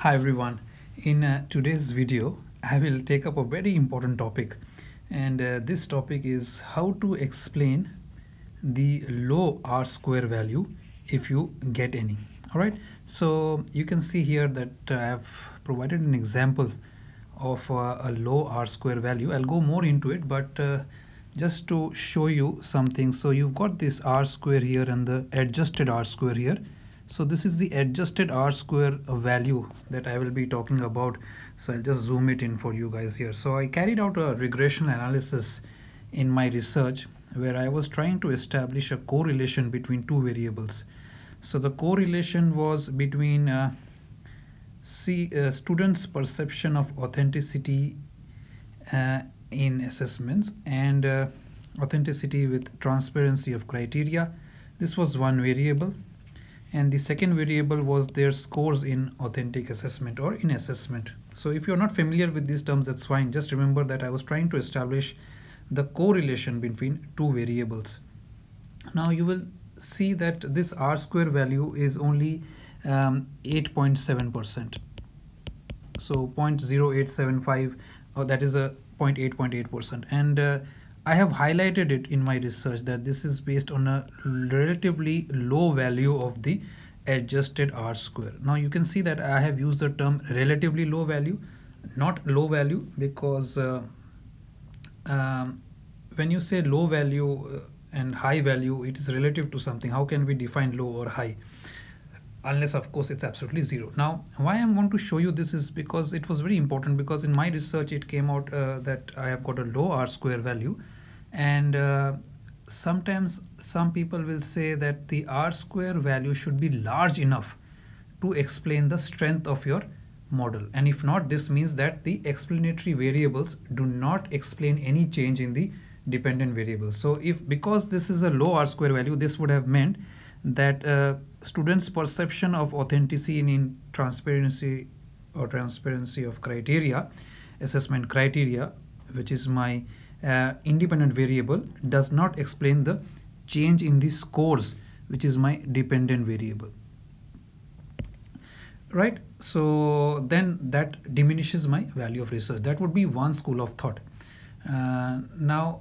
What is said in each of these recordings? Hi everyone, in today's video I will take up a very important topic, and this topic is how to explain the low R-square value if you get any. Alright, so you can see here that I have provided an example of a low R-square value. I'll go more into it, but just to show you something. So you've got this R-square here and the adjusted R-square here. So this is the adjusted R-square value that I will be talking about. So I'll just zoom it in for you guys here. So I carried out a regression analysis in my research where I was trying to establish a correlation between two variables. So the correlation was between students' perception of authenticity in assessments and authenticity with transparency of criteria. This was one variable. And the second variable was their scores in authentic assessment or in assessment. So if you're not familiar with these terms, that's fine. Just remember that I was trying to establish the correlation between two variables. Now you will see that this R-square value is only 8.7%. So 0.0875, or that is a 0.8%. And I have highlighted it in my research that this is based on a relatively low value of the adjusted R-square. Now you can see that I have used the term relatively low value, not low value, because when you say low value and high value, it is relative to something. How can we define low or high? Unless of course it's absolutely zero. Now why I'm going to show you this is because it was very important, because in my research it came out that I have got a low R-square value, and sometimes some people will say that the R-square value should be large enough to explain the strength of your model, and if not, this means that the explanatory variables do not explain any change in the dependent variables. So because this is a low R-square value, this would have meant that students' perception of authenticity in transparency or transparency of criteria, assessment criteria, which is my independent variable, does not explain the change in the scores, which is my dependent variable. Right? So then that diminishes my value of research. That would be one school of thought. Now,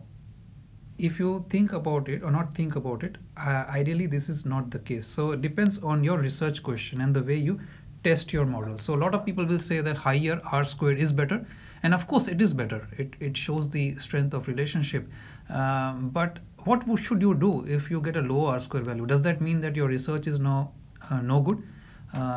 if you think about it or not think about it, ideally this is not the case. So it depends on your research question and the way you test your model. So a lot of people will say that higher R-square is better, and of course it is better. It shows the strength of relationship. But what should you do if you get a low R-square value? Does that mean that your research is no good?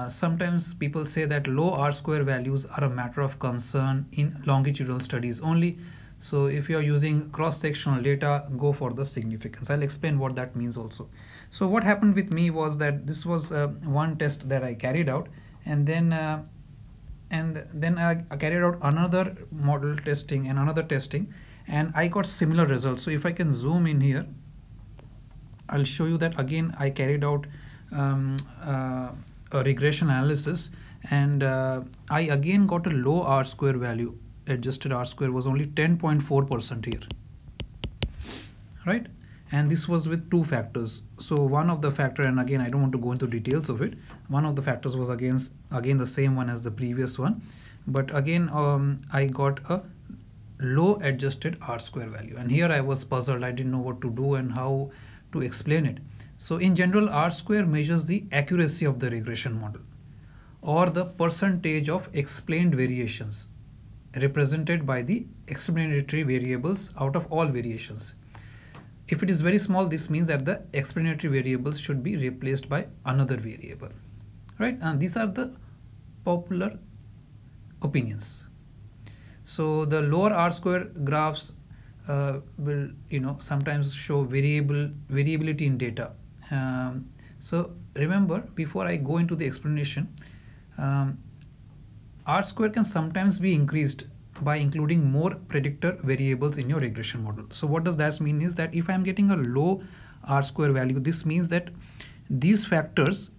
Sometimes people say that low R-square values are a matter of concern in longitudinal studies only. So if you are using cross-sectional data, go for the significance. I'll explain what that means also. So what happened with me was that this was one test that I carried out, and then I carried out another model testing and another testing, and I got similar results. So if I can zoom in here, I'll show you that again I carried out a regression analysis, and I again got a low R-square value. Adjusted R-square was only 10.4% here, right? And this was with two factors. So one of the factor, and again I don't want to go into details of it, one of the factors was again the same one as the previous one, but again I got a low adjusted R-square value, and here I was puzzled. I didn't know what to do and how to explain it. So in general, R-square measures the accuracy of the regression model or the percentage of explained variations represented by the explanatory variables out of all variations. If it is very small, this means that the explanatory variables should be replaced by another variable, right? And these are the popular opinions. So the lower R-square graphs will, sometimes show variability in data. So remember, before I go into the explanation, R-square can sometimes be increased by including more predictor variables in your regression model. So what does that mean is that if I'm getting a low R-square value, this means that these factors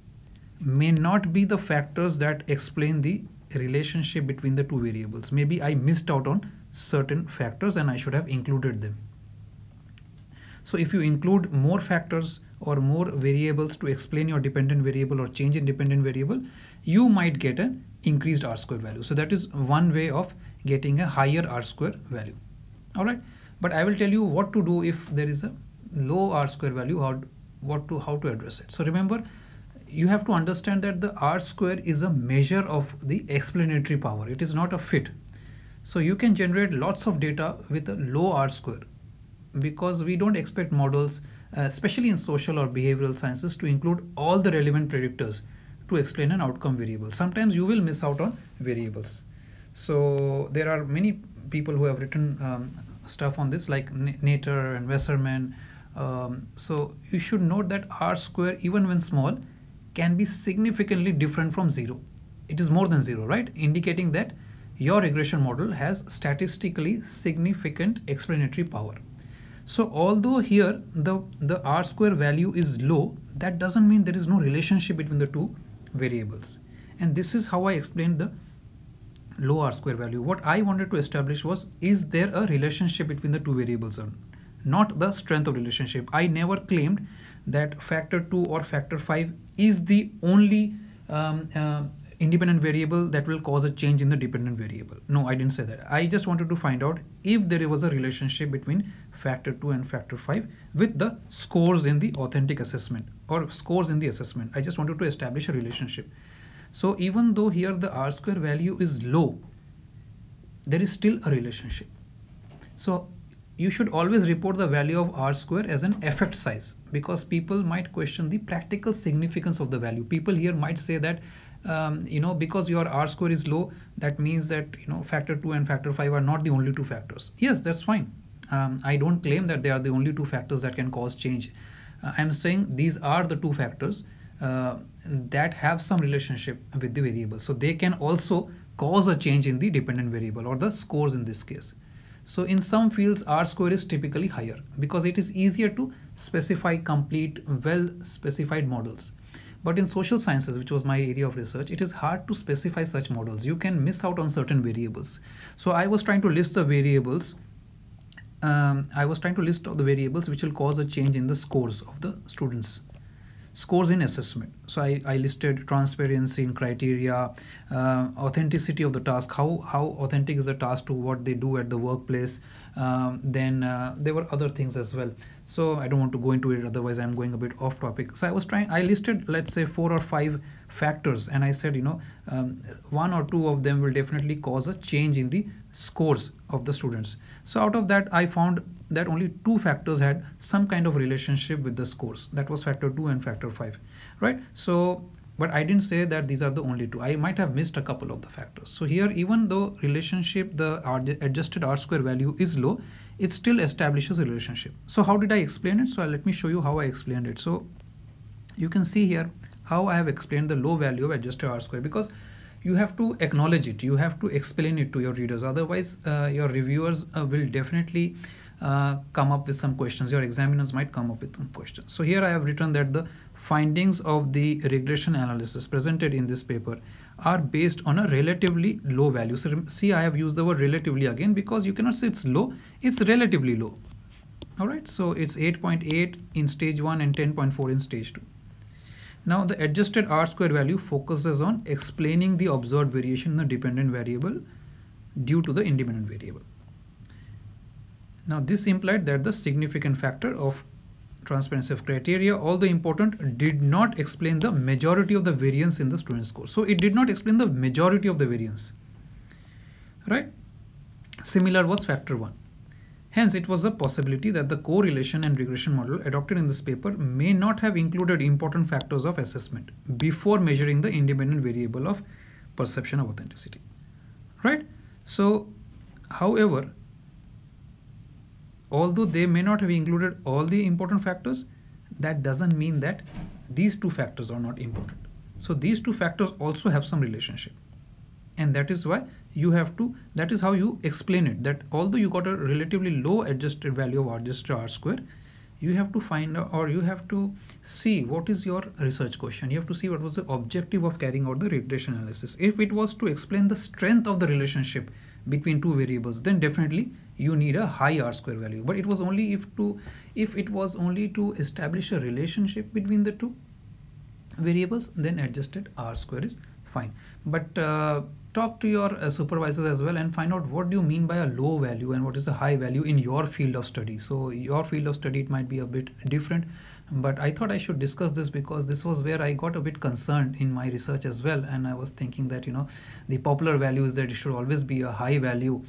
may not be the factors that explain the relationship between the two variables. Maybe I missed out on certain factors and I should have included them. So if you include more factors or more variables to explain your dependent variable or change in dependent variable, you might get an increased R-square value. So that is one way of getting a higher R-square value. All right. But I will tell you what to do if there is a low R-square value, how to address it. So remember, you have to understand that the R-square is a measure of the explanatory power. It is not a fit. So you can generate lots of data with a low R-square, because we don't expect models, especially in social or behavioral sciences, to include all the relevant predictors to explain an outcome variable. Sometimes you will miss out on variables. So there are many people who have written stuff on this, like Nater and Wasserman. So you should note that R-square, even when small, can be significantly different from zero. It is more than zero, right? Indicating that your regression model has statistically significant explanatory power. So although here the R-square value is low, that doesn't mean there is no relationship between the two variables. And this is how I explained the low R-square value. What I wanted to establish was, is there a relationship between the two variables or not? The strength of relationship. I never claimed that factor 2 or factor 5 is the only independent variable that will cause a change in the dependent variable. No, I didn't say that. I just wanted to find out if there was a relationship between factor 2 and factor 5 with the scores in the authentic assessment or scores in the assessment. I just wanted to establish a relationship. So even though here the R-square value is low, there is still a relationship. So you should always report the value of R-square as an effect size, because people might question the practical significance of the value. People here might say that, because your R-square is low, that means that, factor 2 and factor 5 are not the only two factors. Yes, that's fine. I don't claim that they are the only two factors that can cause change. I'm saying these are the two factors that have some relationship with the variable. So they can also cause a change in the dependent variable or the scores in this case. So in some fields, R-square is typically higher because it is easier to specify complete, well-specified models. But in social sciences, which was my area of research, it is hard to specify such models. You can miss out on certain variables. So I was trying to list the variables. I was trying to list the variables which will cause a change in the scores of the students. Scores in assessment. So I listed transparency in criteria, authenticity of the task, how authentic is the task to what they do at the workplace. Then there were other things as well. So I don't want to go into it, otherwise I'm going a bit off topic. So I listed, let's say, 4 or 5 factors, and I said, 1 or 2 of them will definitely cause a change in the scores of the students. So out of that, I found that only 2 factors had some kind of relationship with the scores. That was factor 2 and factor 5, right? So, but I didn't say that these are the only 2. I might have missed a couple of the factors. So here, even though relationship, the adjusted R-square value is low, it still establishes a relationship. So how did I explain it? So let me show you how I explained it. So you can see here how I have explained the low value of adjusted R-square, because you have to acknowledge it. You have to explain it to your readers. Otherwise, your reviewers will definitely come up with some questions. Your examiners might come up with some questions. So here I have written that the findings of the regression analysis presented in this paper are based on a relatively low value. So see, I have used the word relatively again, because you cannot say it's low. It's relatively low. All right. So it's 8.8 in stage 1 and 10.4 in stage 2. Now the adjusted R-square value focuses on explaining the observed variation in the dependent variable due to the independent variable. Now this implied that the significant factor of transparency of criteria, although important, did not explain the majority of the variance in the student score. So it did not explain the majority of the variance, right? Similar was factor 1. Hence, it was a possibility that the correlation and regression model adopted in this paper may not have included important factors of assessment before measuring the independent variable of perception of authenticity, right? So, however, although they may not have included all the important factors, that doesn't mean that these 2 factors are not important. So these 2 factors also have some relationship. And that is why you have to, that is how you explain it, that although you got a relatively low adjusted value of adjusted R-square, you have to find out, or you have to see what is your research question. You have to see what was the objective of carrying out the regression analysis. If it was to explain the strength of the relationship between two variables, then definitely you need a high R-square value. But it was only if it was only to establish a relationship between the two variables, then adjusted R-square is fine. But talk to your supervisors as well and find out what do you mean by a low value and what is a high value in your field of study. So your field of study, it might be a bit different, but I thought I should discuss this because this was where I got a bit concerned in my research as well. And I was thinking that, you know, the popular value is that it should always be a high value.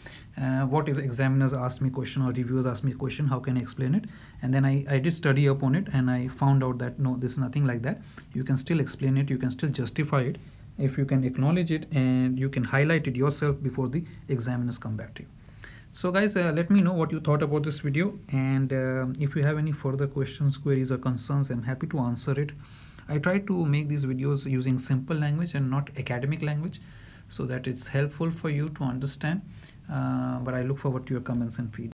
What if examiners asked me question or reviewers asked me question, how can I explain it? And then I did study upon it and I found out that no, this is nothing like that. You can still explain it, you can still justify it if you can acknowledge it and you can highlight it yourself before the examiners come back to you. So guys, let me know what you thought about this video, and if you have any further questions, queries or concerns, I'm happy to answer it. I try to make these videos using simple language and not academic language so that it's helpful for you to understand, but I look forward to your comments and feedback.